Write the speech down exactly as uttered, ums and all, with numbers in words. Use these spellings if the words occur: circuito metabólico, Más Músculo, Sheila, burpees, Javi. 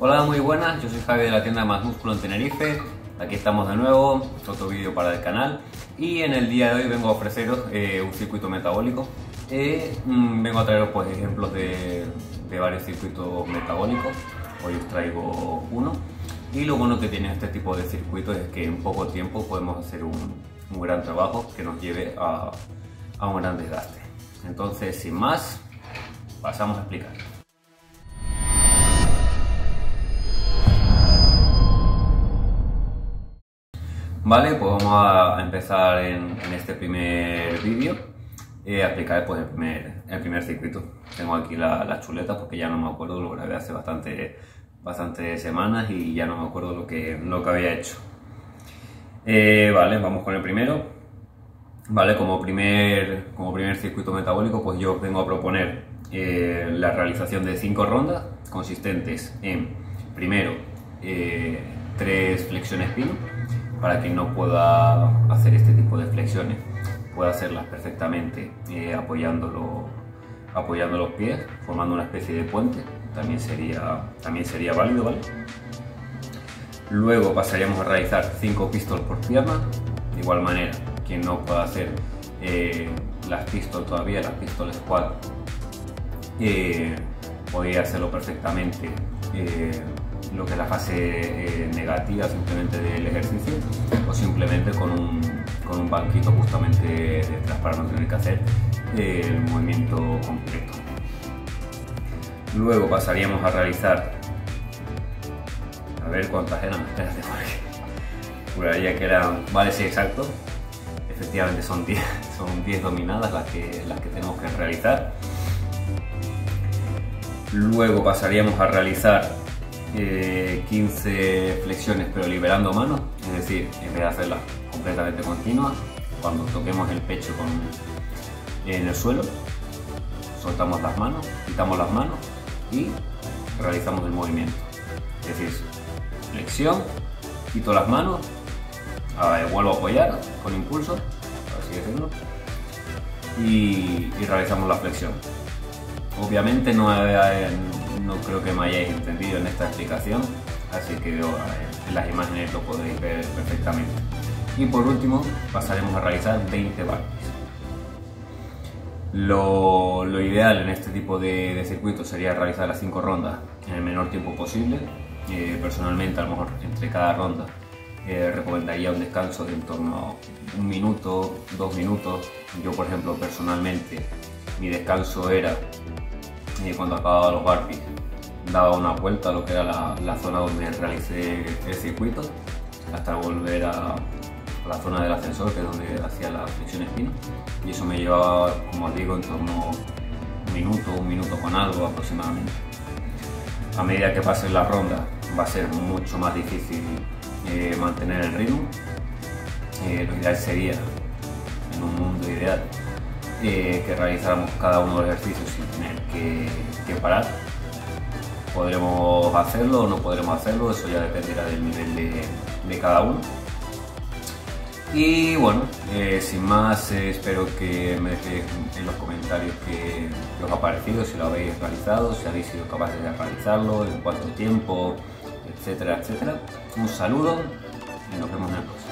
Hola, muy buenas, yo soy Javi de la tienda Más Músculo en Tenerife. Aquí estamos de nuevo, otro vídeo para el canal, y en el día de hoy vengo a ofreceros eh, un circuito metabólico. Eh, mmm, vengo a traeros pues ejemplos de, de varios circuitos metabólicos. Hoy os traigo uno, y lo bueno que tiene este tipo de circuitos es que en poco tiempo podemos hacer un, un gran trabajo que nos lleve a, a un gran desgaste. Entonces, sin más, pasamos a explicar. Vale, pues vamos a empezar en, en este primer vídeo eh, a explicar pues, el, primer, el primer circuito. Tengo aquí la, las chuletas porque ya no me acuerdo, lo grabé hace bastante, bastante semanas y ya no me acuerdo lo que, lo que había hecho. Eh, vale, vamos con el primero. Vale, como primer, como primer circuito metabólico, pues yo vengo a proponer eh, la realización de cinco rondas consistentes en, primero, eh, tres flexiones pino. Para quien no pueda hacer este tipo de flexiones, puede hacerlas perfectamente eh, apoyándolo, apoyando los pies, formando una especie de puente, también sería, también sería válido, ¿vale? Luego pasaríamos a realizar cinco pistols por pierna, de igual manera, quien no pueda hacer eh, las pistols todavía, las pistols squat, eh, podría hacerlo perfectamente. Eh, lo que es la fase eh, negativa simplemente del ejercicio, o simplemente con un, con un banquito justamente detrás para no tener que hacer eh, el movimiento completo. Luego pasaríamos a realizar, a ver cuántas eran, espérate porque juraría que eran, vale, sí, exacto, efectivamente son diez, son diez dominadas las que, las que tenemos que realizar. Luego pasaríamos a realizar Eh, quince flexiones pero liberando manos, es decir, en vez de hacerlas completamente continuas, cuando toquemos el pecho con, en el suelo, soltamos las manos, quitamos las manos y realizamos el movimiento. Es decir, flexión, quito las manos, ahora vuelvo a apoyar con impulso, así decirlo, y, y realizamos la flexión. Obviamente no hay, no creo que me hayáis entendido en esta explicación, así que en las imágenes lo podréis ver perfectamente. Y por último pasaremos a realizar veinte burpees. Lo, lo ideal en este tipo de, de circuitos sería realizar las cinco rondas en el menor tiempo posible. Eh, personalmente, a lo mejor entre cada ronda eh, recomendaría un descanso de en torno a un minuto, dos minutos. Yo, por ejemplo, personalmente mi descanso era eh, cuando acababa los burpees, daba una vuelta a lo que era la, la zona donde realicé el circuito hasta volver a, a la zona del ascensor, que es donde hacía la flexión espina, y eso me llevaba, como os digo, en torno a un minuto, un minuto con algo aproximadamente. A medida que pasen las rondas va a ser mucho más difícil eh, mantener el ritmo. Eh, lo ideal sería, en un mundo ideal, Eh, que realizáramos cada uno de los ejercicios sin tener que, que parar. Podremos hacerlo o no podremos hacerlo, eso ya dependerá del nivel de, de cada uno. Y bueno, eh, sin más, eh, espero que me dejéis en los comentarios qué os ha parecido, si lo habéis realizado, si habéis sido capaces de realizarlo, en cuánto tiempo, etcétera, etcétera. Un saludo y nos vemos en el próximo.